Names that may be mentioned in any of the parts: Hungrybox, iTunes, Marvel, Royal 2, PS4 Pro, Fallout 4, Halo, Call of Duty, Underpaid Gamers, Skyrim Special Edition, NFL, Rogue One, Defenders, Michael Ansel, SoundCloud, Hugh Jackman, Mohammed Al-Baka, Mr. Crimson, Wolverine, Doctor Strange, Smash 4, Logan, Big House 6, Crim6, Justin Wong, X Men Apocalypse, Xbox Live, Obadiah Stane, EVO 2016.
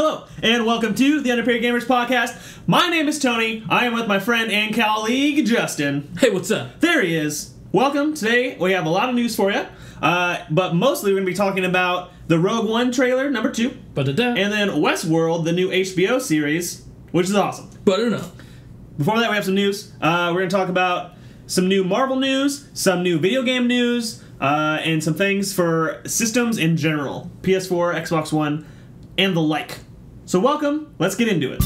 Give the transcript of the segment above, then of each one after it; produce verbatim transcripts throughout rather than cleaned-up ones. Hello, and welcome to the Underpaid Gamers podcast. My name is Tony. I am with my friend and colleague, Justin. Hey, what's up? There he is. Welcome. Today, we have a lot of news for you, uh, but mostly we're going to be talking about the Rogue One trailer, number two, Ba-da-da. and then Westworld, the new H B O series, which is awesome. But I don't know. Before that, we have some news. Uh, we're going to talk about some new Marvel news, some new video game news, uh, and some things for systems in general, P S four, Xbox One, and the like. So welcome, let's get into it.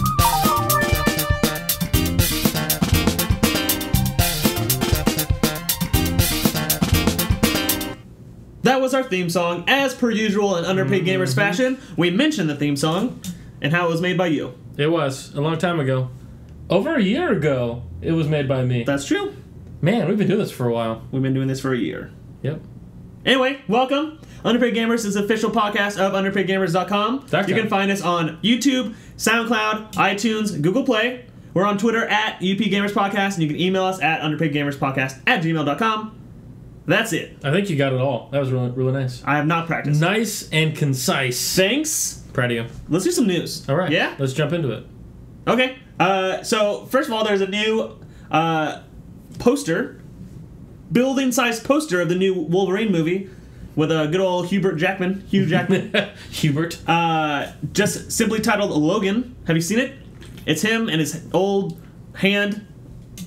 That was our theme song. As per usual in Underpaid Gamers mm-hmm. fashion, we mentioned the theme song and how it was made by you. It was, a long time ago. Over a year ago, it was made by me. That's true. Man, we've been doing this for a while. We've been doing this for a year. Yep. Anyway, welcome. Underpaid Gamers is the official podcast of underpaid gamers dot com. That's you can find us on YouTube, SoundCloud, iTunes, Google Play. We're on Twitter at U P Gamers Podcast, and you can email us at underpaid gamers podcast at gmail dot com. That's it. I think you got it all. That was really, really nice. I have not practiced. Nice and concise. Thanks. Proud of you. Let's do some news. All right. Yeah? Let's jump into it. Okay. Uh, so, first of all, there's a new uh, poster, building-sized poster of the new Wolverine movie, with a good old Hubert Jackman, Hugh Jackman. Hubert. Uh, just simply titled Logan. Have you seen it? It's him and his old hand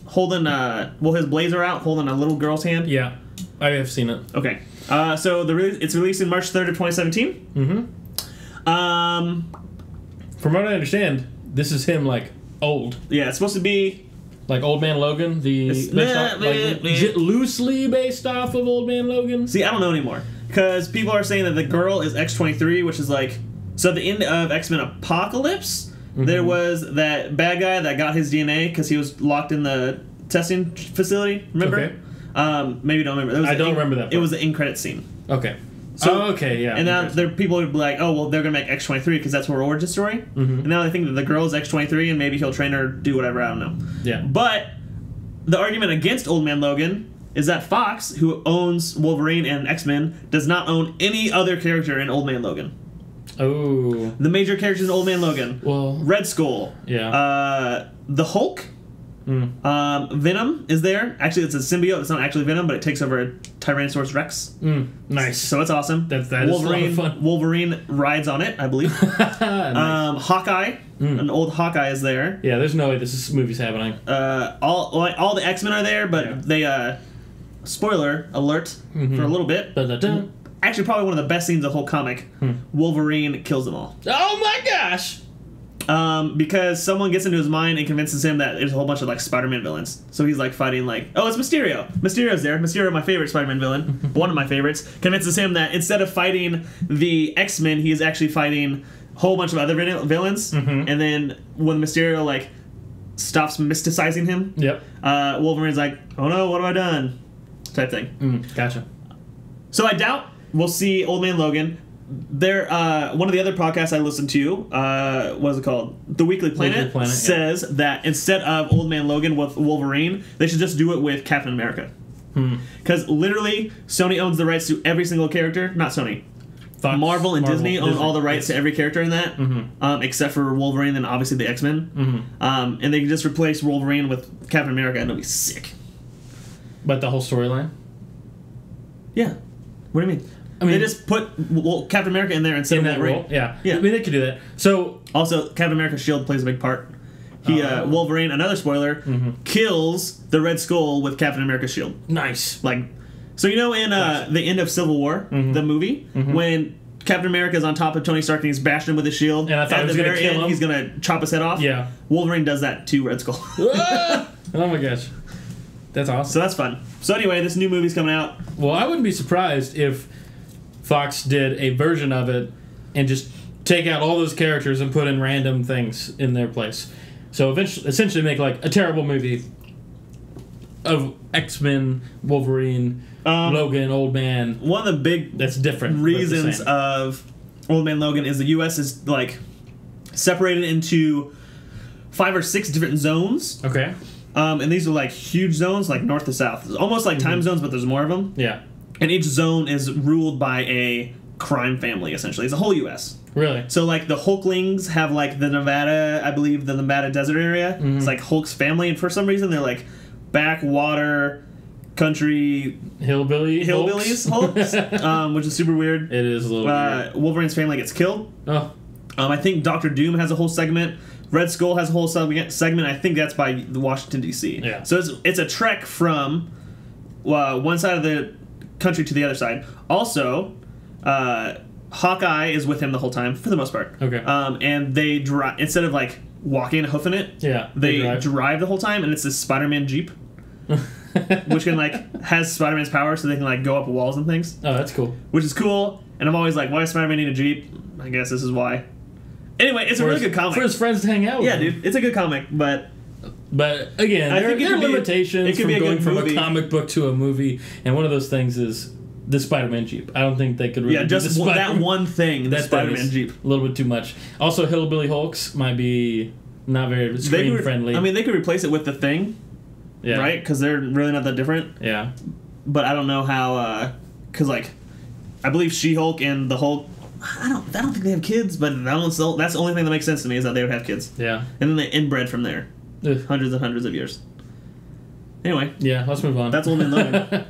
holding, uh, well, his blazer out, holding a little girl's hand. Yeah, I have seen it. Okay. Uh, so the re it's released in March third of twenty seventeen. Mm-hmm. Um, From what I understand, this is him, like, old. Yeah, it's supposed to be... Like Old Man Logan, the based off, like, loosely based off of Old Man Logan. See, I don't know anymore because people are saying that the girl is X twenty-three, which is like so. At the end of X-Men Apocalypse, mm-hmm. there was that bad guy that got his D N A because he was locked in the testing facility. Remember? Okay. Um, maybe don't remember. That was I don't remember that part. It was the end credit scene. Okay. So oh, okay, yeah. And now there people would be like, oh well, they're gonna make X twenty-three because that's her origin story. Mm-hmm. And now they think that the girl is X twenty-three, and maybe he'll train her, do whatever. I don't know. Yeah. But the argument against Old Man Logan is that Fox, who owns Wolverine and X-Men, does not own any other character in Old Man Logan. Oh. The major characters in Old Man Logan. Well. Red Skull. Yeah. Uh, the Hulk. Mm. Um, Venom is there. Actually, it's a symbiote. It's not actually Venom, but it takes over Tyrannosaurus Rex. Mm. Nice. So it's awesome. That, that Wolverine, is a lot of fun. Wolverine rides on it, I believe. Nice. um, Hawkeye. Mm. An old Hawkeye is there. Yeah, there's no way this is, movie's happening. Uh, all like, all the X-Men are there, but yeah. they, uh, spoiler alert mm-hmm. for a little bit. Dun, dun, dun. Actually, probably one of the best scenes of the whole comic. Mm. Wolverine kills them all. Oh my gosh! Um, because someone gets into his mind and convinces him that there's a whole bunch of, like, Spider-Man villains. So he's, like, fighting, like, oh, it's Mysterio. Mysterio's there. Mysterio, my favorite Spider-Man villain. One of my favorites. Convinces him that instead of fighting the X-Men, he is actually fighting a whole bunch of other villains. Mm-hmm. And then when Mysterio, like, stops mysticizing him, yep. uh, Wolverine's like, oh, no, what have I done? Type thing. Mm, gotcha. So I doubt we'll see Old Man Logan. There, uh, one of the other podcasts I listened to, uh, what is it called? The Weekly Planet, Weekly Planet says yeah. that instead of Old Man Logan with Wolverine, they should just do it with Captain America. Because hmm. literally, Sony owns the rights to every single character. Not Sony. Fox, Marvel and Marvel, Disney own Disney. all the rights yes. to every character in that, mm-hmm. um, except for Wolverine and obviously the X-Men. Mm-hmm. um, and they can just replace Wolverine with Captain America and it'll be sick. But the whole storyline? Yeah. What do you mean? I mean, they just put well, Captain America in there instead in of Wolverine. Role. Yeah. yeah, I mean, they could do that. So also, Captain America's shield plays a big part. He uh, uh, Wolverine, another spoiler, mm-hmm. kills the Red Skull with Captain America's shield. Nice. Like, so you know, in uh, the end of Civil War, mm-hmm. the movie, mm-hmm. when Captain America is on top of Tony Stark and he's bashing him with his shield, and I thought at he was the very kill end, him. he's gonna chop his head off. Yeah, Wolverine does that to Red Skull. Oh my gosh, that's awesome. So that's fun. So anyway, this new movie's coming out. Well, I wouldn't be surprised if Fox did a version of it and just take out all those characters and put in random things in their place. So eventually, essentially make like a terrible movie of X-Men, Wolverine, um, Logan, Old Man. One of the big that's different reasons of Old Man Logan is the U S is like separated into five or six different zones. Okay. Um, and these are like huge zones, like north to south. It's almost like mm-hmm. time zones, but there's more of them. Yeah. And each zone is ruled by a crime family, essentially. It's the whole U S Really? So, like, the Hulklings have, like, the Nevada, I believe, the Nevada desert area. Mm-hmm. It's, like, Hulk's family. And for some reason, they're, like, backwater country... Hillbilly Hillbillies Hulks, Hulks um, which is super weird. It is a little uh, weird. Wolverine's family gets killed. Oh. Um, I think Doctor Doom has a whole segment. Red Skull has a whole segment. I think that's by Washington, D C Yeah. So it's it's a trek from uh, one side of the country to the other side. Also, uh, Hawkeye is with him the whole time for the most part. Okay. Um, and they drive instead of like walking and hoofing it. Yeah. They, they drive. drive the whole time, and it's this Spider-Man Jeep, which can like has Spider-Man's power, so they can like go up walls and things. Oh, that's cool. Which is cool. And I'm always like, why does Spider-Man need a Jeep? I guess this is why. Anyway, it's for a really his, good comic. For his friends to hang out with. Yeah, dude. It's a good comic, but... But, again, I there, think there are limitations from going from a comic book to a movie, and one of those things is the Spider-Man Jeep. I don't think they could really... Yeah, just well, that one thing, the Spider-Man Jeep. A little bit too much. Also, Hillbilly Hulks might be not very screen-friendly. I mean, they could replace it with the Thing, yeah. right? Because they're really not that different. Yeah. But I don't know how... Because, uh, like, I believe She-Hulk and the Hulk... I don't. I don't think they have kids, but that one's the, that's the only thing that makes sense to me is that they would have kids. Yeah. And then they inbred from there, Ugh. hundreds and hundreds of years. Anyway. Yeah. Let's move on. That's Old Man Logan.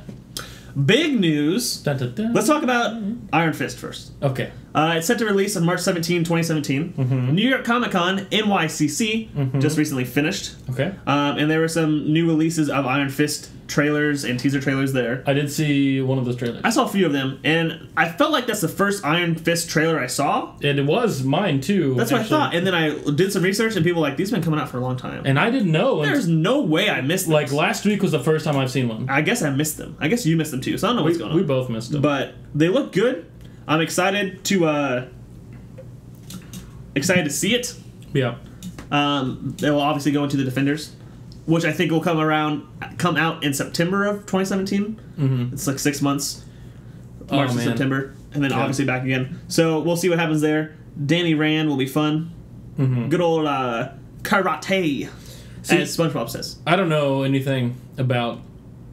Big news. Dun, dun, dun. Let's talk about Iron Fist first. Okay. Uh, it's set to release on March seventeenth, twenty seventeen. Mm-hmm. New York Comic Con N Y C C mm-hmm. just recently finished. Okay. Um, and there were some new releases of Iron Fist trailers and teaser trailers there. I did see one of those trailers. I saw a few of them, and I felt like that's the first Iron Fist trailer I saw. And it was mine too. That's what actually. I thought. And then I did some research, and people were like, these have been coming out for a long time. And I didn't know. There's no way I missed them. Like last week was the first time I've seen one. I guess I missed them. I guess you missed them too. So I don't know we, what's going on. We both missed them. But they look good. I'm excited to uh, excited to see it. Yeah. Um, they will obviously go into the Defenders, which I think will come around, come out in September of twenty seventeen. Mm-hmm. It's like six months, March oh, to man. September, and then yeah. obviously back again. So we'll see what happens there. Danny Rand will be fun. Mm-hmm. Good old uh, karate, see, as SpongeBob says. I don't know anything about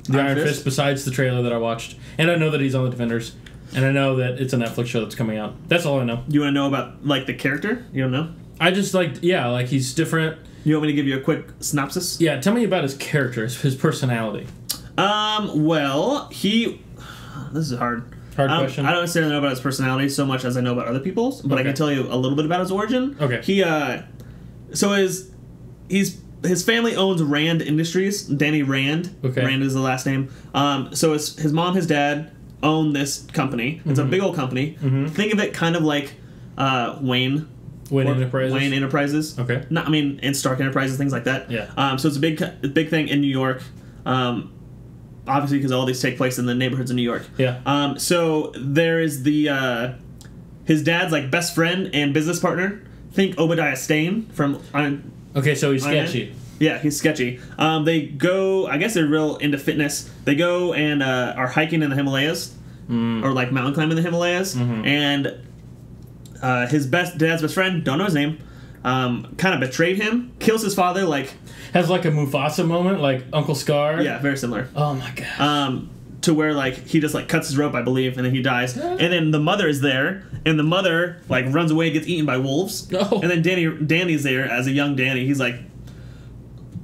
the Iron, Iron Fist? Fist besides the trailer that I watched, and I know that he's on the Defenders. And I know that it's a Netflix show that's coming out. That's all I know. You want to know about, like, the character? You don't know? I just, like, yeah, like, he's different. You want me to give you a quick synopsis? Yeah, tell me about his character, his personality. Um, well, he... This is hard. Hard um, question. I don't necessarily know about his personality so much as I know about other people's, but okay. I can tell you a little bit about his origin. Okay. He, uh... So his... He's... His family owns Rand Industries. Danny Rand. Okay. Rand is the last name. Um, so his, his mom, his dad... own this company. It's mm-hmm. a big old company. Mm-hmm. Think of it kind of like uh, Wayne. Wayne Enterprises. Wayne Enterprises. Okay. Not, I mean, and Stark Enterprises, things like that. Yeah. Um, so it's a big, big thing in New York. Um, obviously, because all these take place in the neighborhoods of New York. Yeah. Um, so there is the uh, his dad's like best friend and business partner. Think Obadiah Stane from. Iron, okay, so he's Iron sketchy. Man. Yeah, he's sketchy. Um, they go, I guess they're real into fitness. They go and uh, are hiking in the Himalayas, mm. or like mountain climbing in the Himalayas. Mm-hmm. And uh, his best dad's best friend, don't know his name, um, kind of betrayed him, kills his father. Like has like a Mufasa moment, like Uncle Scar. Yeah, very similar. Oh my god. Um, to where like he just like cuts his rope, I believe, and then he dies. And then the mother is there, and the mother like runs away, gets eaten by wolves. Oh. And then Danny, Danny's there as a young Danny. He's like.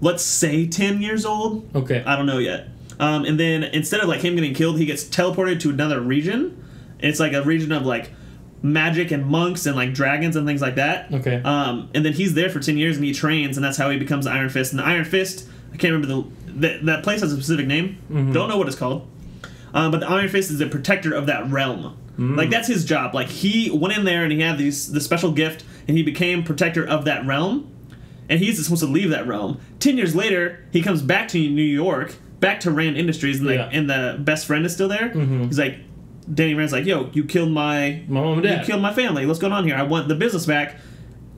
Let's say ten years old. Okay. I don't know yet. Um, and then instead of like him getting killed, he gets teleported to another region. It's like a region of like magic and monks and like dragons and things like that. Okay. Um, and then he's there for ten years and he trains, and that's how he becomes Iron Fist. And the Iron Fist, I can't remember the, the that place has a specific name. Mm-hmm. Don't know what it's called. Um, but the Iron Fist is the protector of that realm. Mm. Like that's his job. Like he went in there and he had these the special gift, and he became protector of that realm. And he's supposed to leave that realm. Ten years later, he comes back to New York, back to Rand Industries, and, yeah. like, and the best friend is still there. Mm-hmm. He's like, Danny Rand's like, yo, you killed my, my mom and dad. You killed my family. What's going on here? I want the business back.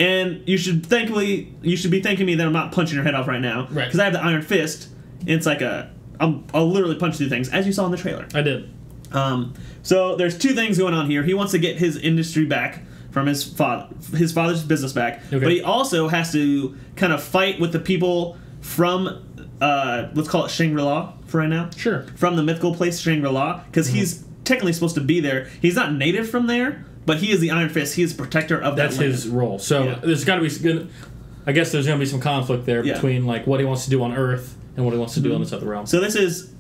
And you should thankfully, you should be thanking me that I'm not punching your head off right now. Right. Because I have the Iron Fist. And it's like a, I'm, I'll literally punch through things, as you saw in the trailer. I did. Um. So there's two things going on here. He wants to get his industry back. From his father, his father's business back, okay. But he also has to kind of fight with the people from, uh, let's call it Shangri-La for right now. Sure. From the mythical place Shangri-La, because mm-hmm. he's technically supposed to be there. He's not native from there, But he is the Iron Fist. He is the protector of That's that land. That's his role. So yeah. there's got to be... I guess there's going to be some conflict there yeah. between like what he wants to do on Earth and what he wants to do mm-hmm. on this other realm. So this is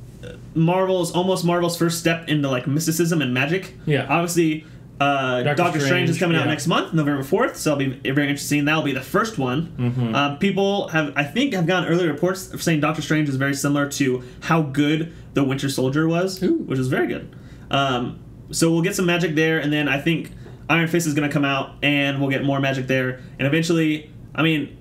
Marvel's... Almost Marvel's first step into like mysticism and magic. Yeah. Obviously... Uh, Doctor, Doctor Strange. Strange is coming yeah. out next month, November fourth, so it'll be very interesting. That'll be the first one. Mm-hmm. uh, people have, I think, have gotten early reports saying Doctor Strange is very similar to how good the Winter Soldier was, Ooh. which is very good. Um, so we'll get some magic there, and then I think Iron Fist is going to come out, and we'll get more magic there. And eventually, I mean,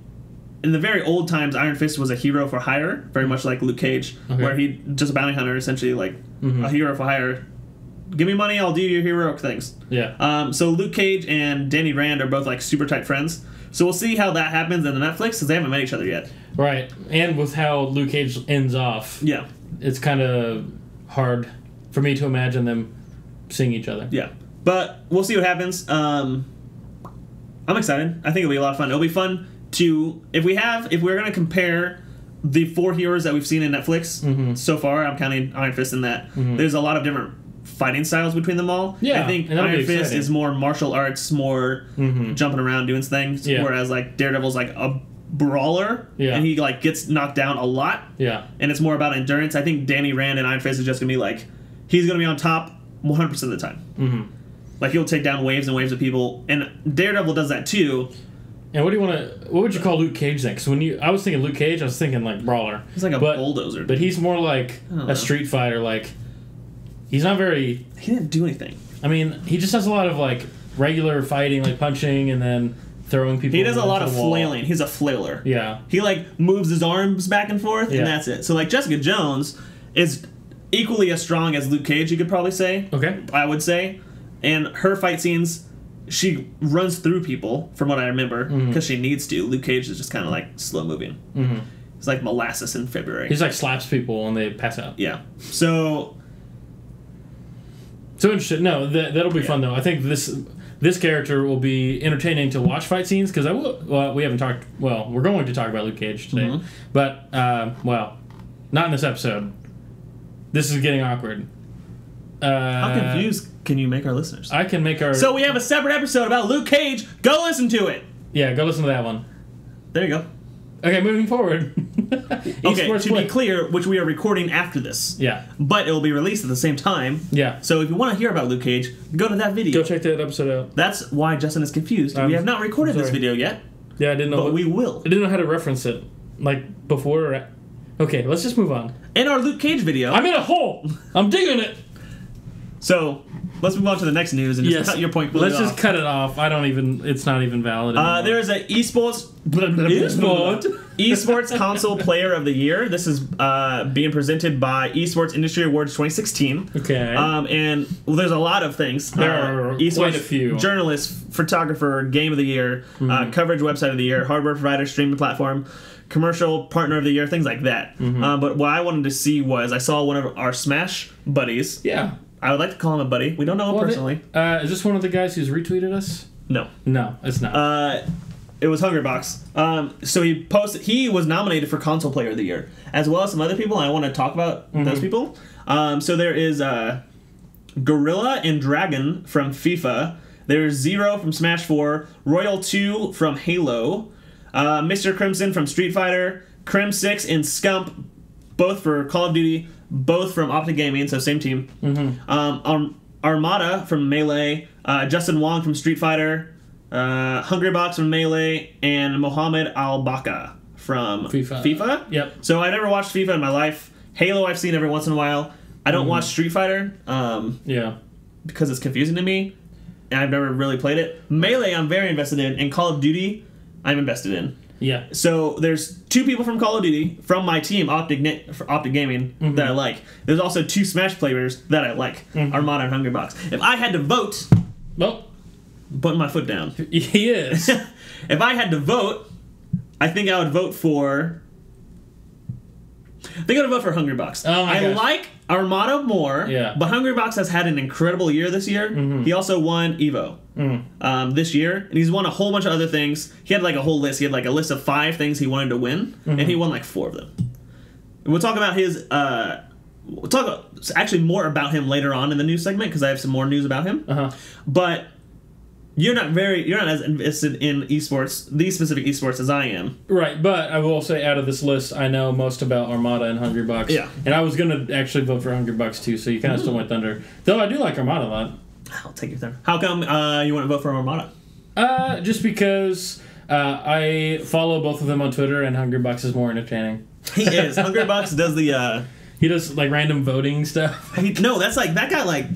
in the very old times, Iron Fist was a hero for hire, very much like Luke Cage, okay. where he just a bounty hunter, essentially, like mm-hmm. a hero for hire. Give me money, I'll do your heroic things. Yeah. Um, so Luke Cage and Danny Rand are both like super tight friends. So we'll see how that happens in the Netflix because they haven't met each other yet. Right. And with how Luke Cage ends off, yeah, it's kind of hard for me to imagine them seeing each other. Yeah. But we'll see what happens. Um, I'm excited. I think it'll be a lot of fun. It'll be fun to if we have if we're gonna compare the four heroes that we've seen in Netflix mm-hmm. so far. I'm counting Iron Fist in that. Mm-hmm. There's a lot of different fighting styles between them all. Yeah, I think Iron Fist is more martial arts, more mm-hmm. jumping around doing things, yeah. whereas like Daredevil's like a brawler, yeah. and he like gets knocked down a lot. Yeah, and it's more about endurance. I think Danny Rand and Iron Fist is just gonna be like he's gonna be on top one hundred percent of the time. Mm-hmm. Like he'll take down waves and waves of people, and Daredevil does that too. And what do you want to? What would you call Luke Cage next? When you, I was thinking Luke Cage. I was thinking like brawler. He's like a but, bulldozer, but he's more like a know. Street Fighter, like. He's not very... He didn't do anything. I mean, he just has a lot of, like, regular fighting, like, punching and then throwing people... He does a lot of flailing. He's a flailer. Yeah. He, like, moves his arms back and forth, yeah. and that's it. So, like, Jessica Jones is equally as strong as Luke Cage, you could probably say. Okay. I would say. And her fight scenes, she runs through people, from what I remember, because mm-hmm. she needs to. Luke Cage is just kind of, like, slow-moving. Mm-hmm. He's like molasses in February. He's, like, slaps people and they pass out. Yeah. So... So interesting. No, that, that'll be yeah. fun, though. I think this this character will be entertaining to watch fight scenes, because I will, well, we haven't talked... Well, we're going to talk about Luke Cage today. Mm-hmm. But, uh, well, not in this episode. This is getting awkward. Uh, How confused can you make our listeners? I can make our... So we have a separate episode about Luke Cage. Go listen to it. Yeah, go listen to that one. There you go. Okay, moving forward. okay, to play. be clear, which we are recording after this. Yeah. But it will be released at the same time. Yeah. So if you want to hear about Luke Cage, go to that video. Go check that episode out. That's why Justin is confused. Um, we have not recorded this video yet. Yeah, I didn't know. But what, we will. I didn't know how to reference it. Like, before or... Okay, let's just move on. In our Luke Cage video... I'm in a hole! I'm digging it! So... Let's move on to the next news and just yes. cut your point. Let's just off. cut it off. I don't even. It's not even valid. Uh, there is an esports esports esports console player of the year. This is uh, being presented by Esports Industry Awards twenty sixteen. Okay. Um, and well, there's a lot of things. There uh, are esports quite a few. Journalist, photographer, game of the year, mm-hmm. uh, coverage website of the year, hardware provider, streaming platform, commercial partner of the year, things like that. Mm-hmm. uh, but what I wanted to see was I saw one of our Smash buddies. Yeah. I would like to call him a buddy. We don't know him well, personally. They, uh, is this one of the guys who's retweeted us? No. No, it's not. Uh, it was Hungrybox. Um, so he posted. He was nominated for Console Player of the Year, as well as some other people, and I want to talk about mm-hmm. those people. Um, so there is uh, Gorilla and Dragon from FIFA. There's Zero from Smash four. Royal two from Halo. Uh, Mister Crimson from Street Fighter. Crim six and Scump, both for Call of Duty. Both from Optic Gaming, so same team. Mm-hmm. Um, Arm- Armada from Melee, uh, Justin Wong from Street Fighter, uh, Hungrybox from Melee, and Mohammed Al-Baka from FIFA. FIFA. Yep. So I never watched FIFA in my life. Halo I've seen every once in a while. I don't mm-hmm. watch Street Fighter. Um, yeah. Because it's confusing to me, and I've never really played it. Melee I'm very invested in, and Call of Duty I'm invested in. Yeah. So there's two people from Call of Duty from my team, Optic Net, for Optic Gaming, mm-hmm. that I like. There's also two Smash players that I like, mm-hmm. Armada and Hungrybox. If I had to vote, well, putting my foot down. He is. If I had to vote, I think I would vote for. I think I would vote for Hungrybox. Oh my I gosh. like Armada more. Yeah. But Hungrybox has had an incredible year this year. Mm-hmm. He also won Evo. Mm. Um, this year, and he's won a whole bunch of other things. He had like a whole list. He had like a list of five things he wanted to win, mm-hmm. and he won like four of them. And we'll talk about his. Uh, we'll talk about, actually more about him later on in the news segment because I have some more news about him. Uh-huh. But you're not very you're not as invested in esports, these specific esports, as I am. Right, but I will say, out of this list, I know most about Armada and Hungrybox. Yeah, and I was gonna actually vote for Hungrybox too, so you kind of mm. still went Thunder. Though I do like Armada a lot. I'll take your Thunder. How come uh, you want to vote for Armada? Uh, just because uh, I follow both of them on Twitter, and Hungrybox is more entertaining. He is. Hungrybox does the. Uh, he does like random voting stuff. He, no, that's like that guy like.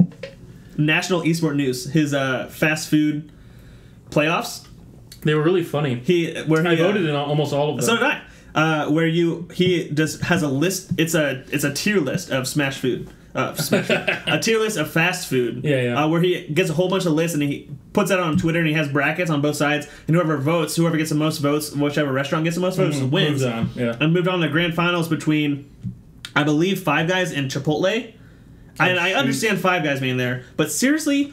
National Esport News, his uh, fast food playoffs. They were really funny. He where I he, voted uh, in almost all of them. So did I. Uh, where you he just has a list. It's a it's a tier list of smash food. Uh, smash food. A tier list of fast food. Yeah, yeah. Uh, where he gets a whole bunch of lists and he puts that on Twitter and he has brackets on both sides. And whoever votes, whoever gets the most votes, whichever restaurant gets the most votes mm-hmm. wins. Moves on. Yeah. And moved on to the grand finals between, I believe, Five Guys and Chipotle. Oh, and I understand Five Guys being there, but seriously,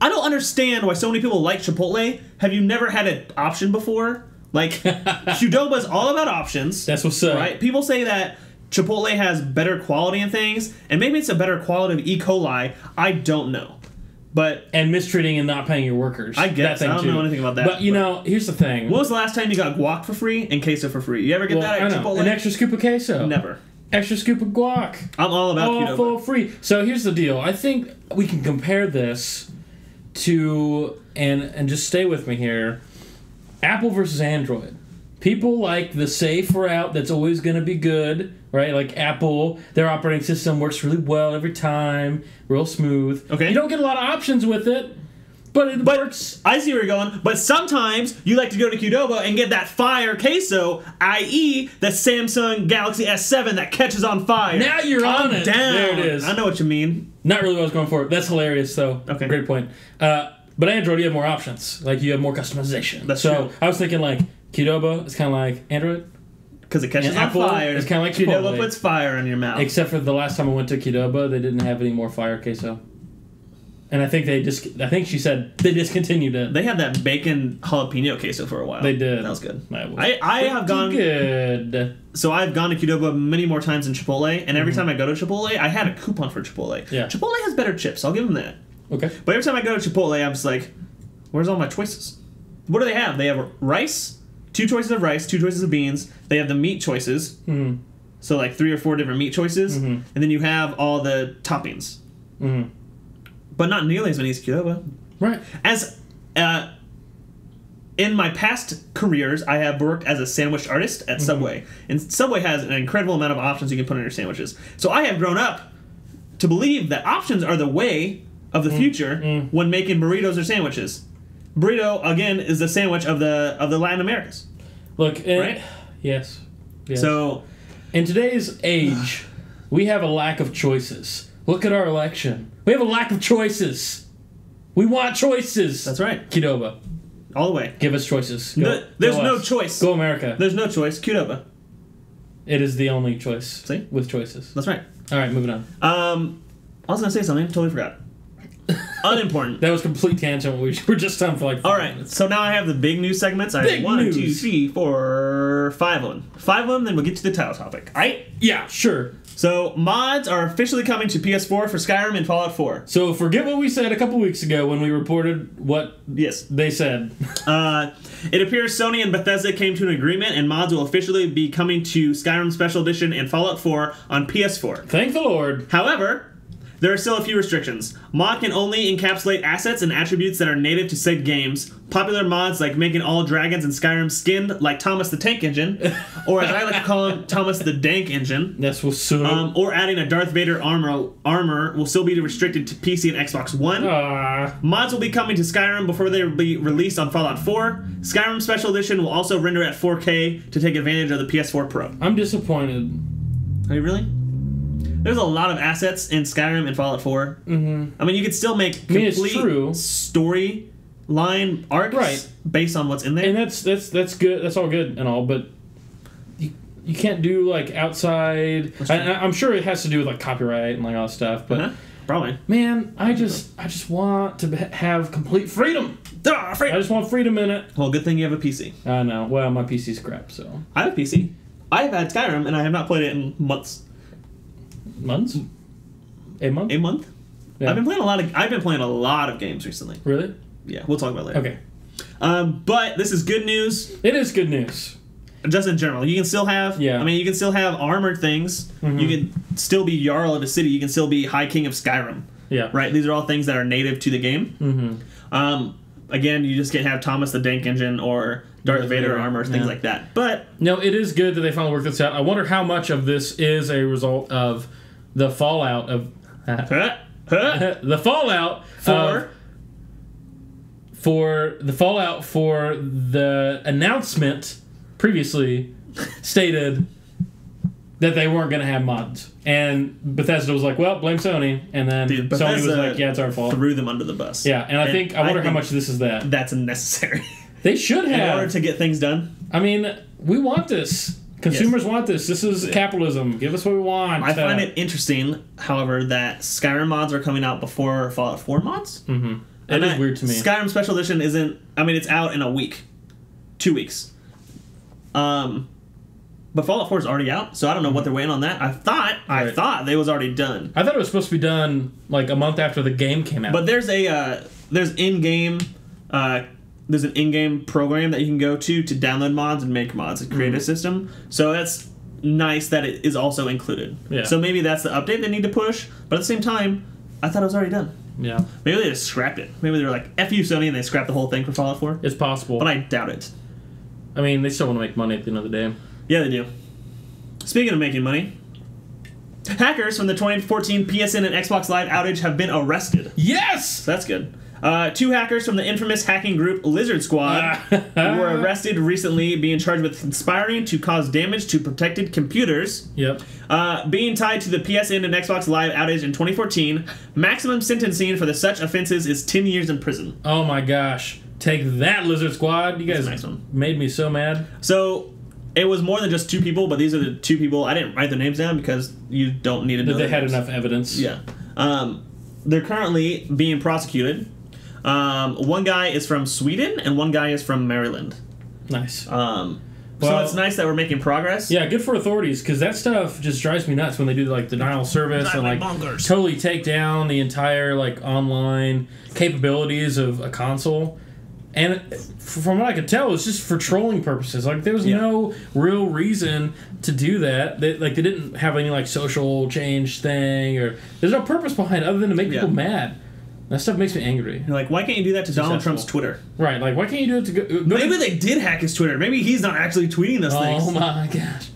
I don't understand why so many people like Chipotle. Have you never had an option before? Like, Qdoba is all about options. That's what's up. Right? People say that Chipotle has better quality in things, and maybe it's a better quality of E. coli. I don't know. But and mistreating and not paying your workers. I guess. That I don't too. know anything about that. But, you but. know, here's the thing. When was the last time you got guac for free and queso for free? You ever get well, that at I Chipotle? Know. An extra scoop of queso? Never. Extra scoop of guac. I'm all about Qdoba. All for free. So here's the deal. I think we can compare this to, and and just stay with me here, Apple versus Android. People like the safe route that's always going to be good, right? Like Apple, their operating system works really well every time, real smooth. Okay. You don't get a lot of options with it. But it but works. I see where you're going. But sometimes you like to go to Qdoba and get that fire queso, that is the Samsung Galaxy S seven that catches on fire. Now you're on it. Down. There it is. I know what you mean. Not really what I was going for. That's hilarious, though. Okay. Great point. Uh, but Android, you have more options. Like, you have more customization. That's so true. I was thinking, like, Qdoba is kind of like Android. Because it catches on fire. It's kind of like Qdoba. Qdoba puts fire in your mouth. Except for the last time I went to Qdoba, they didn't have any more fire queso. And I think they just, I think she said they discontinued it. They had that bacon jalapeno queso for a while. They did. That was good. That was I, I have gone good. So I've gone to Qdoba many more times than Chipotle, and every mm-hmm. time I go to Chipotle, I had a coupon for Chipotle. Yeah. Chipotle has better chips. I'll give them that. Okay. But every time I go to Chipotle, I'm just like, where's all my choices? What do they have? They have rice, two choices of rice, two choices of beans. They have the meat choices. Mm-hmm. So like three or four different meat choices, mm-hmm. and then you have all the toppings. Mm-hmm. But not nearly as many as Qdoba. Right. As uh, in my past careers, I have worked as a sandwich artist at mm-hmm. Subway. And Subway has an incredible amount of options you can put on your sandwiches. So I have grown up to believe that options are the way of the mm. future mm. when making burritos or sandwiches. Burrito, again, is the sandwich of the of the Latin Americas. Look, and right? Yes, yes. So in today's age, we have a lack of choices. Look at our election. We have a lack of choices. We want choices. That's right. Qdoba. All the way. Give us choices. Go, no, there's no us. choice. Go America. There's no choice. Qdoba. It is the only choice. See? With choices. That's right. All right, moving on. Um, I was going to say something. Totally forgot. Unimportant. That was complete tangent. We were just done for like five All right, minutes. So now I have the big news segments. I big have one, news. two, three, four, five of them. Five of them, then we'll get to the title topic. All right? Yeah, sure. So, mods are officially coming to P S four for Skyrim and Fallout four. So, forget what we said a couple weeks ago when we reported what yes. they said. uh, it appears Sony and Bethesda came to an agreement, and mods will officially be coming to Skyrim Special Edition and Fallout four on P S four. Thank the Lord. However, there are still a few restrictions. Mod can only encapsulate assets and attributes that are native to said games. Popular mods like making all dragons in Skyrim skinned like Thomas the Tank Engine, or as I like to call him, Thomas the Dank Engine. That's what's soon. Um, or adding a Darth Vader armor armor will still be restricted to P C and Xbox One. Uh. Mods will be coming to Skyrim before they will be released on Fallout four. Skyrim Special Edition will also render at four K to take advantage of the P S four Pro. I'm disappointed. Are you really? There's a lot of assets in Skyrim and Fallout four. Mm-hmm. I mean, you could still make complete I mean, storyline arcs right. based on what's in there. And that's that's that's good. That's all good and all, but you, you can't do like outside. I, I'm sure it has to do with like copyright and like all that stuff, but uh-huh. probably. Man, I just I just want to have complete freedom. Ah, freedom. I just want freedom in it. Well, good thing you have a P C. I know. Well, my P C's crap, so I have a P C. I have had Skyrim and I have not played it in months. Months? A month? A month? Yeah. I've been playing a lot of I've been playing a lot of games recently. Really? yeah, we'll talk about it later. Okay. Um, but this is good news. It is good news. Just in general. You can still have, yeah. I mean, you can still have armored things. Mm-hmm. You can still be Jarl of a city. You can still be High King of Skyrim. Yeah. Right? These are all things that are native to the game. Mm-hmm. Um, again, you just can't have Thomas the Dank Engine or Darth Vader armor, things yeah. like that. But no, it is good that they finally worked this out. I wonder how much of this is a result of the fallout of the fallout for of, for the fallout for the announcement previously stated that they weren't going to have mods, and Bethesda was like, "Well, blame Sony," and then Dude, Sony was like, "Yeah, it's our fault." Threw them under the bus. Yeah, and I and think I wonder I think how much this is that. That's unnecessary. They should have. In order to get things done. I mean, we want this. Consumers yes. want this. This is capitalism. Give us what we want. I find uh, it interesting, however, that Skyrim mods are coming out before Fallout four mods. Mm-hmm. That is I, weird to me. Skyrim Special Edition isn't... I mean, it's out in a week. Two weeks. Um, but Fallout four is already out, so I don't know what they're waiting on that. I thought... Right. I thought they was already done. I thought it was supposed to be done, like, a month after the game came out. But there's a... Uh, there's in-game... Uh, There's an in-game program that you can go to to download mods and make mods and create mm-hmm. a system. So that's nice that it is also included. Yeah. So maybe that's the update they need to push. But at the same time, I thought it was already done. Yeah. Maybe they just scrapped it. Maybe they were like, F you, Sony, and they scrapped the whole thing for Fallout four. It's possible. But I doubt it. I mean, they still want to make money at the end of the day. Yeah, they do. Speaking of making money, hackers from the twenty fourteen P S N and Xbox Live outage have been arrested. Yes! So that's good. Uh, two hackers from the infamous hacking group Lizard Squad were arrested recently, being charged with conspiring to cause damage to protected computers. Yep. Uh, being tied to the P S N and Xbox Live outage in twenty fourteen, maximum sentencing for the such offenses is ten years in prison. Oh my gosh. Take that, Lizard Squad. You guys nice made me so mad. So... It was more than just two people, but these are the two people. I didn't write their names down because you don't need to know. They had names. Enough evidence. Yeah. Um, they're currently being prosecuted. Um, one guy is from Sweden, and one guy is from Maryland. Nice. Um, well, so it's nice that we're making progress. Yeah, good for authorities, because that stuff just drives me nuts when they do, like, denial of service and, like, bonkers. Totally take down the entire, like, online capabilities of a console. And from what I could tell, it's just for trolling purposes. Like, there was yeah. no real reason to do that. They, like, they didn't have any, like, social change thing, or there's no purpose behind it other than to make yeah. people mad. That stuff makes me angry. You're like, why can't you do that to Donald Trump's Twitter? Right. Like, why can't you do it to... Go, go Maybe to, they did hack his Twitter. Maybe he's not actually tweeting those oh things. Oh, my gosh.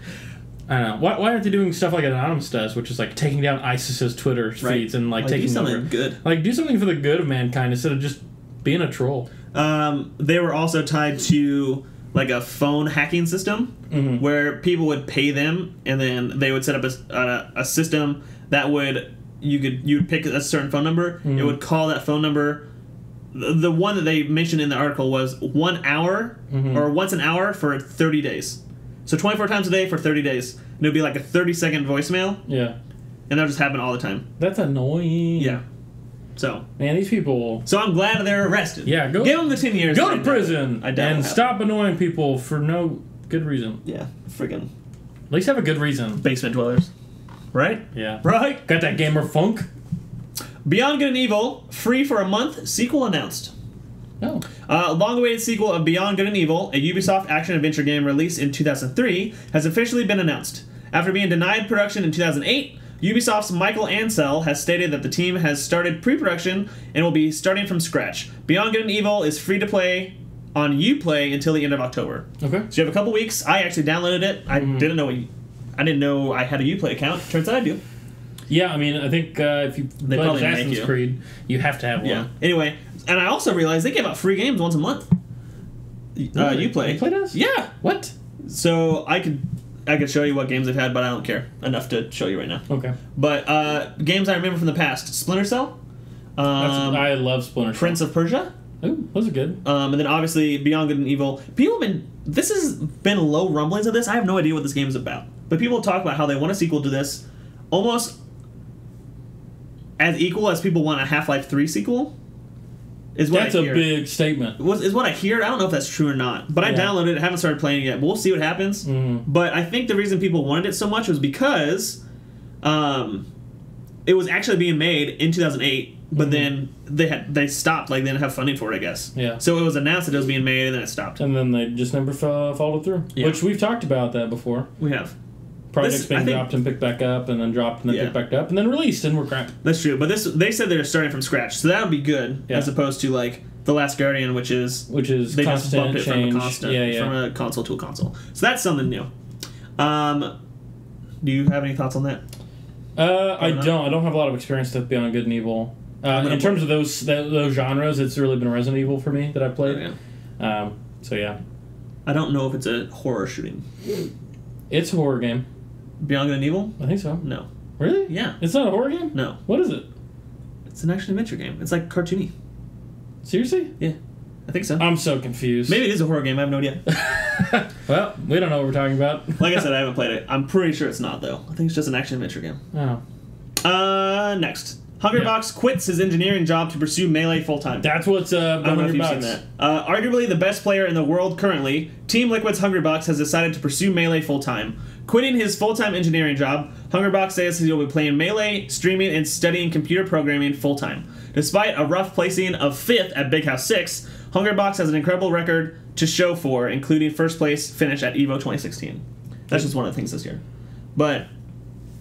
I don't know. Why, why aren't they doing stuff like Anonymous does, which is, like, taking down ISIS's Twitter feeds right. and, like, like taking... Do something over. good. Like, do something for the good of mankind instead of just being a troll. Um, they were also tied to, like, a phone hacking system mm-hmm. where people would pay them, and then they would set up a, a, a system that would you could you would pick a certain phone number. Mm-hmm. It would call that phone number. The, the one that they mentioned in the article was one hour mm-hmm. or once an hour for thirty days. So twenty-four times a day for thirty days. And it would be like a thirty-second voicemail. Yeah. And that would just happen all the time. That's annoying. Yeah. So man, these people. So I'm glad they're arrested. Yeah, go give them the ten years. Go to I prison I and stop annoying people for no good reason. Yeah, freaking. At least have a good reason. Basement dwellers, right? Yeah, right. Got that gamer funk. Beyond Good and Evil, free for a month. Sequel announced. Oh. Uh, long-awaited sequel of Beyond Good and Evil, a Ubisoft action-adventure game released in two thousand three, has officially been announced after being denied production in two thousand eight. Ubisoft's Michael Ansel has stated that the team has started pre-production and will be starting from scratch. Beyond Good and Evil is free to play on Uplay until the end of October. Okay. So you have a couple weeks. I actually downloaded it. I mm. didn't know what you, I didn't know I had a Uplay account. Turns out I do. Yeah, I mean, I think uh, if you they play Assassin's you. Creed, you have to have one. Yeah. Anyway, and I also realized they give out free games once a month. Really? Uh, Uplay. Uplay does? Yeah. What? So I could... I could show you what games I've had, but I don't care enough to show you right now. Okay. But uh, games I remember from the past: Splinter Cell. Um, That's, I love Splinter Cell. Prince of Persia. Ooh, those are good. Um, and then obviously Beyond Good and Evil. People have been. This has been low rumblings of this. I have no idea what this game is about. But people talk about how they want a sequel to this, almost as equal as people want a Half-Life three sequel. Is what that's I hear. a big statement. Was, is what I hear. I don't know if that's true or not. But yeah. I downloaded it. I haven't started playing it yet. But we'll see what happens. Mm. But I think the reason people wanted it so much was because um, it was actually being made in two thousand eight But mm-hmm. then they had they stopped. Like, they didn't have funding for it, I guess. Yeah. So it was announced that it was being made, and then it stopped. And then they just never uh, followed through. Yeah. Which we've talked about that before. We have. Projects this, being think, dropped and picked back up, and then dropped and then yeah. picked back up, and then released, and we're crap. That's true. But this they said they're starting from scratch, so that would be good, yeah. as opposed to, like, The Last Guardian, which is... Which is they just bumped it from a, constant, yeah, yeah. from a console to a console. So that's something new. Um, do you have any thoughts on that? Uh, I not? don't. I don't have a lot of experience with Beyond Good and Evil. Uh, in terms of those th- those genres, it's really been Resident Evil for me that I've played. Oh, yeah. Um, so, yeah. I don't know if it's a horror shooting. It's a horror game. Beyond Good and Evil? I think so. No. Really? Yeah. It's not a horror game? No. What is it? It's an action adventure game. It's like cartoony. Seriously? Yeah. I think so. I'm so confused. Maybe it is a horror game. I have no idea. Well, we don't know what we're talking about. Like I said, I haven't played it. I'm pretty sure it's not, though. I think it's just an action adventure game. Oh. Uh, next. Hungrybox yeah. quits his engineering job to pursue Melee full-time. That's what's up. Uh, I don't know if you've seen that. Uh, arguably the best player in the world currently, Team Liquid's Hungrybox has decided to pursue Melee full-time. Quitting his full-time engineering job, Hungrybox says he'll be playing Melee, streaming, and studying computer programming full-time. Despite a rough placing of fifth at Big House six, Hungrybox has an incredible record to show for, including first place finish at Evo twenty sixteen. That's just one of the things this year. But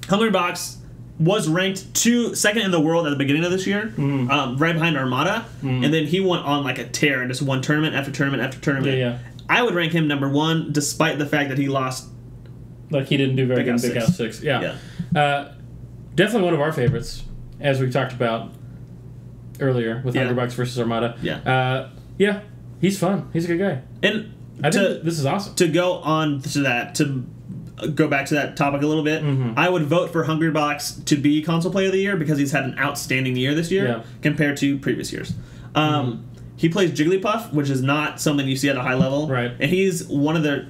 Hungrybox was ranked two, second in the world at the beginning of this year, mm. um, right behind Armada, mm. and then he went on like a tear and just won tournament after tournament after tournament. Yeah, yeah. I would rank him number one, despite the fact that he lost. Like, he didn't do very good in Big House six. Yeah. yeah. Uh, definitely one of our favorites, as we've talked about earlier with yeah. Hungrybox versus Armada. Yeah. Uh, yeah, he's fun. He's a good guy. And I to, think this is awesome. To go on to that, to... go back to that topic a little bit, mm-hmm. I would vote for Hungrybox to be Console Player of the Year because he's had an outstanding year this year yeah. compared to previous years. Um, mm-hmm. He plays Jigglypuff, which is not something you see at a high level. Right. And he's one of the...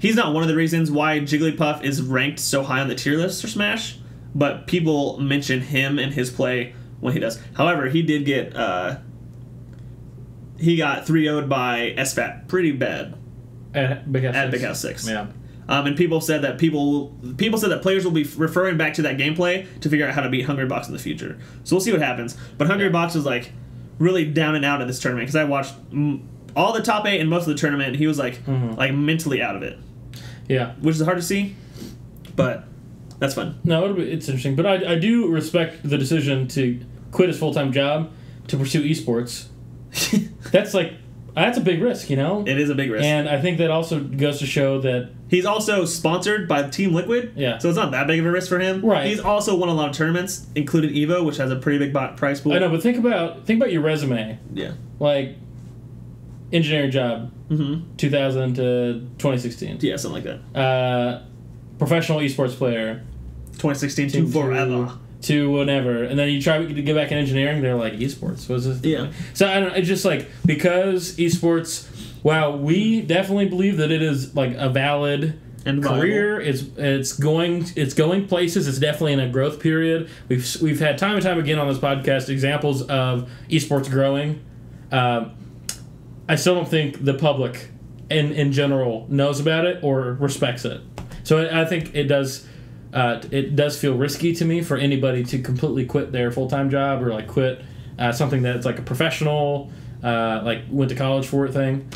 He's not one of the reasons why Jigglypuff is ranked so high on the tier list for Smash, but people mention him and his play when he does. However, he did get... Uh, he got three oh'd by S F A T pretty bad. At Big House at six. Big House six. Yeah. Um, and people said that people people said that players will be referring back to that gameplay to figure out how to beat Hungrybox in the future. So we'll see what happens. But Hungrybox was like really down and out of this tournament because I watched all the top eight and most of the tournament. And he was like mm-hmm. like mentally out of it. Yeah, which is hard to see, but that's fun. No, it'll be, it's interesting. But I, I do respect the decision to quit his full time job to pursue esports. That's like. That's a big risk, you know? It is a big risk. And I think that also goes to show that... He's also sponsored by Team Liquid, yeah. so it's not that big of a risk for him. Right. He's also won a lot of tournaments, including Evo, which has a pretty big prize pool. I know, but think about think about your resume. Yeah. Like, engineering job, mm-hmm. two thousand to twenty sixteen. Yeah, something like that. Uh, professional esports player. twenty sixteen to forever. To whatever, and then you try to get back in engineering, they're like, esports, was this? Yeah. So I don't know, it's just like, because esports, wow, we definitely believe that it is like a valid and career, it's it's going it's going places, it's definitely in a growth period. We've we've had time and time again on this podcast examples of esports growing. Um, I still don't think the public in, in general knows about it or respects it. So I, I think it does... Uh, it does feel risky to me for anybody to completely quit their full-time job or like quit uh, something that's like a professional, uh, like went to college for it thing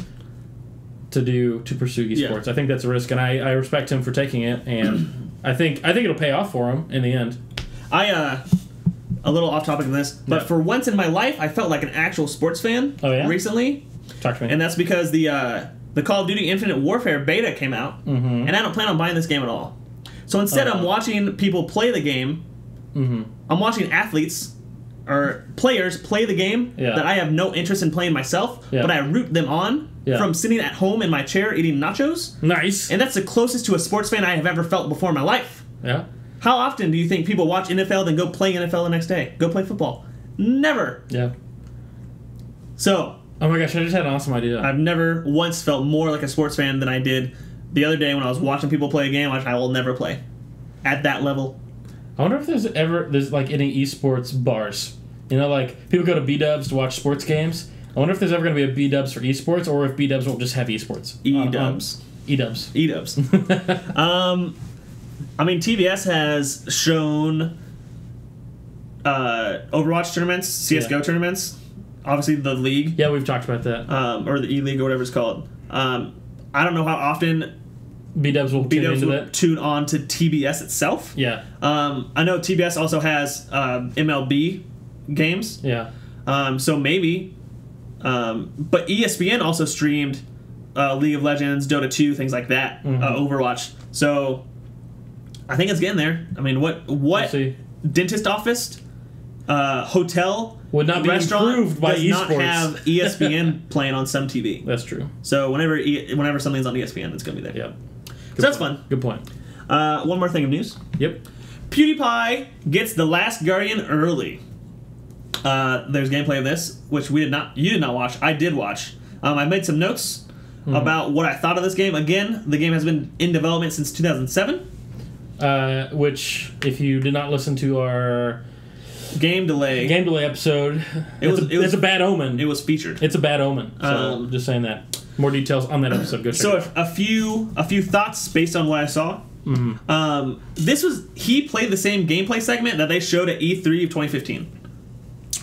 to do to pursue esports. Yeah. I think that's a risk, and I, I respect him for taking it, and I think I think it'll pay off for him in the end. I uh, a little off topic on this, but yeah. for once in my life, I felt like an actual sports fan. Oh, yeah? Recently. Talk to me. And that's because the uh, the Call of Duty Infinite Warfare beta came out, mm-hmm. and I don't plan on buying this game at all. So instead, uh, I'm watching people play the game. Mm-hmm. I'm watching athletes or players play the game yeah. that I have no interest in playing myself, yeah. but I root them on yeah. from sitting at home in my chair eating nachos. Nice. And that's the closest to a sports fan I have ever felt before in my life. Yeah. How often do you think people watch N F L then go play N F L the next day? Go play football? Never. Yeah. So. Oh my gosh, I just had an awesome idea. I've never once felt more like a sports fan than I did the other day when I was watching people play a game, which I will never play at that level. I wonder if there's ever there's like any esports bars. You know, like people go to B-dubs to watch sports games. I wonder if there's ever going to be a B-dubs for esports, or if B-dubs won't just have esports. E-dubs. E-dubs. E-dubs. um, I mean, T B S has shown uh, Overwatch tournaments, C S G O yeah. tournaments, obviously the league. Yeah, we've talked about that. Um, or the E-League or whatever it's called. Um, I don't know how often B-Dubs will, B-dubs tune, will that. tune on to T B S itself. Yeah. Um, I know T B S also has uh, M L B games. Yeah. Um, so maybe. Um, but E S P N also streamed uh, League of Legends, Dota two, things like that, mm-hmm. uh, Overwatch. So I think it's getting there. I mean, what what dentist office, uh, hotel, would not be improved by does esports. Not have E S P N playing on some T V. That's true. So whenever e- whenever something's on E S P N, it's gonna be there. Yep. So that's fun. Good point. Uh, one more thing of news. Yep. PewDiePie gets The Last Guardian early. Uh, there's gameplay of this, which we did not, you did not watch. I did watch. Um, I made some notes mm. about what I thought of this game. Again, the game has been in development since two thousand seven. Uh, which, if you did not listen to our game delay game delay episode, it was, a, it was it's a bad omen. It was featured. It's a bad omen. So um, just saying that. More details on that episode. Go check so it. So a few a few thoughts based on what I saw. Mm-hmm. Um, this was he played the same gameplay segment that they showed at E three of twenty fifteen.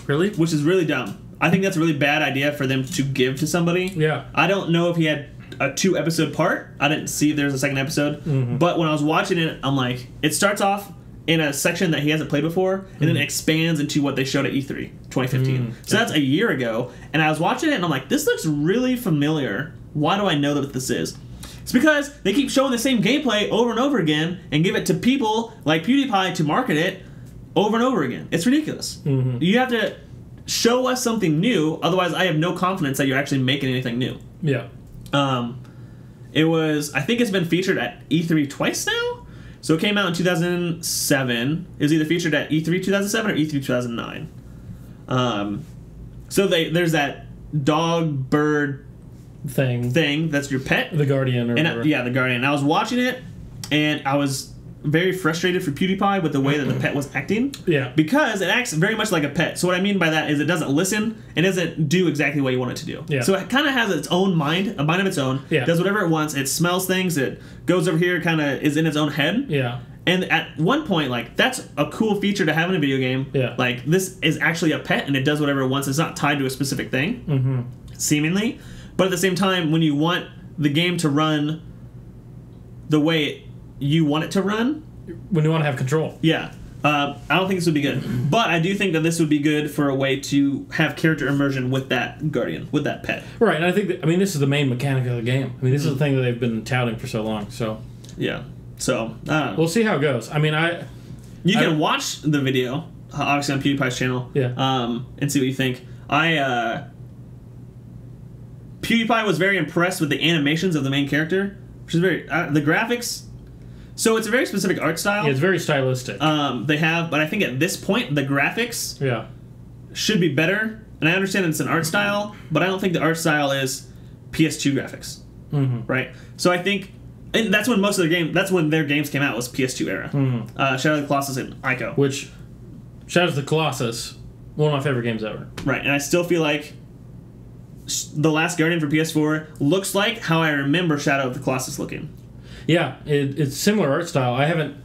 Really? Which is really dumb. I think that's a really bad idea for them to give to somebody. Yeah. I don't know if he had a two-episode part. I didn't see if there was a second episode. Mm-hmm. But when I was watching it, I'm like, it starts off in a section that he hasn't played before, and mm-hmm. then it expands into what they showed at E three twenty fifteen. Mm-hmm. So that's a year ago, and I was watching it, and I'm like, this looks really familiar. Why do I know that this is? It's because they keep showing the same gameplay over and over again and give it to people like PewDiePie to market it over and over again. It's ridiculous. Mm-hmm. You have to show us something new, otherwise I have no confidence that you're actually making anything new. Yeah. Um, it was, I think it's been featured at E three twice now? So it came out in two thousand seven. It was either featured at E three two thousand seven or E three two thousand nine. Um, so they, there's that dog, bird thing. Thing that's your pet. The Guardian or and whatever. I, yeah, the Guardian. I was watching it, and I was very frustrated for PewDiePie with the way that the pet was acting. Yeah. Because it acts very much like a pet. So what I mean by that is it doesn't listen and doesn't do exactly what you want it to do. Yeah. So it kind of has its own mind, a mind of its own. Yeah. Does whatever it wants. It smells things. It goes over here, kind of is in its own head. Yeah. And at one point, like, that's a cool feature to have in a video game. Yeah. Like, this is actually a pet and it does whatever it wants. It's not tied to a specific thing, mm-hmm. seemingly. But at the same time, when you want the game to run the way it you want it to run when you want to have control. Yeah. Uh, I don't think this would be good. But I do think that this would be good for a way to have character immersion with that Guardian, with that pet. Right. And I think that, I mean, this is the main mechanic of the game. I mean, this mm-hmm. is the thing that they've been touting for so long. So, yeah. So, I don't know. We'll see how it goes. I mean, I. You I, can watch the video, obviously, on PewDiePie's channel. Yeah. Um, and see what you think. I. Uh, PewDiePie was very impressed with the animations of the main character, which is very. Uh, the graphics. So it's a very specific art style. Yeah, it's very stylistic. Um, they have, but I think at this point, the graphics yeah. should be better. And I understand it's an art style, but I don't think the art style is P S two graphics, mm-hmm. right? So I think, and that's when most of their game, that's when their games came out, was P S two era. Mm-hmm. Uh, Shadow of the Colossus and Ico. Which, Shadow of the Colossus, one of my favorite games ever. Right, and I still feel like The Last Guardian for P S four looks like how I remember Shadow of the Colossus looking. Yeah, it, it's similar art style. I haven't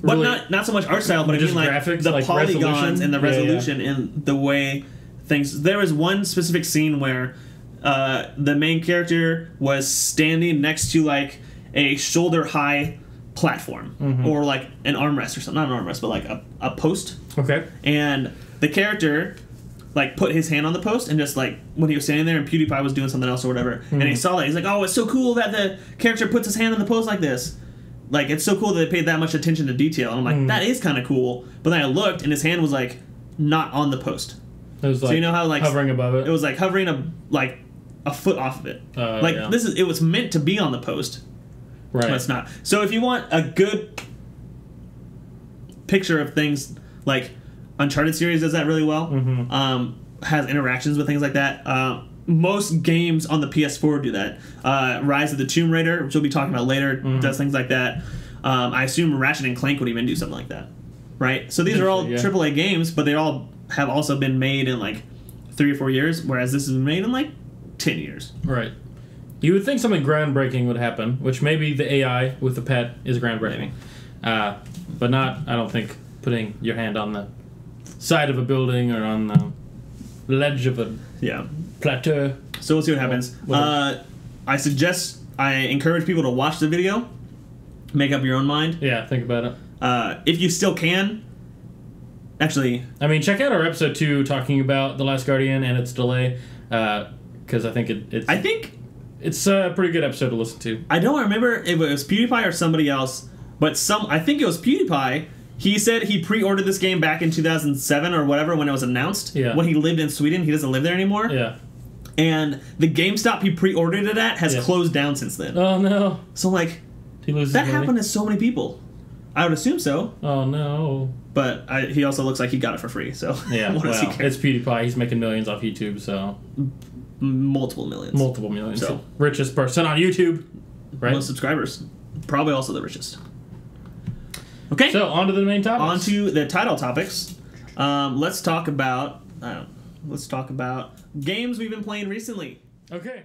really... But not, not so much art style, but I mean like graphics, the like polygons resolution. And the resolution yeah, yeah. and the way things... There was one specific scene where uh, the main character was standing next to like a shoulder-high platform mm-hmm. or like an armrest or something. Not an armrest, but like a, a post. Okay. And the character... like, put his hand on the post and just, like, when he was standing there and PewDiePie was doing something else or whatever, mm-hmm. and he saw that. He's like, oh, it's so cool that the character puts his hand on the post like this. Like, it's so cool that they paid that much attention to detail. And I'm like, mm. that is kind of cool. But then I looked, and his hand was, like, not on the post. It was, like, so you know how, like, hovering above it? It was, like, hovering, a, like, a foot off of it. Uh, like, yeah. this is it was meant to be on the post. Right. But it's not. So if you want a good picture of things, like... Uncharted series does that really well. Mm-hmm. Um, has interactions with things like that. Uh, most games on the P S four do that. Uh, Rise of the Tomb Raider, which we'll be talking about later, mm-hmm. does things like that. Um, I assume Ratchet and Clank would even do something like that, right? So these are all yeah. triple A games, but they all have also been made in like three or four years, whereas this is made in like ten years. Right. You would think something groundbreaking would happen, which maybe the A I with the pet is groundbreaking, uh, but not. I don't think putting your hand on the side of a building or on the ledge of a yeah. plateau. So we'll see what happens. Uh, I suggest, I encourage people to watch the video, make up your own mind. Yeah, think about it. Uh, if you still can, actually... I mean, check out our episode two talking about The Last Guardian and its delay, because uh, I think it, it's... I think... It's a pretty good episode to listen to. I don't remember if it was PewDiePie or somebody else, but some I think it was PewDiePie. He said he pre-ordered this game back in two thousand seven or whatever when it was announced. Yeah. When he lived in Sweden. He doesn't live there anymore. Yeah. And the GameStop he pre-ordered it at has yeah. closed down since then. Oh, no. So, like, he loses that money? Happened to so many people. I would assume so. Oh, no. But I, he also looks like he got it for free, so... Yeah, what well, does he care? It's PewDiePie. He's making millions off YouTube, so... Multiple millions. Multiple millions. So, richest person on YouTube, right? Most subscribers. Probably also the richest. Okay. So, on to the main topics. On to the title topics. Um, let's talk about... I don't know. Let's talk about games we've been playing recently. Okay.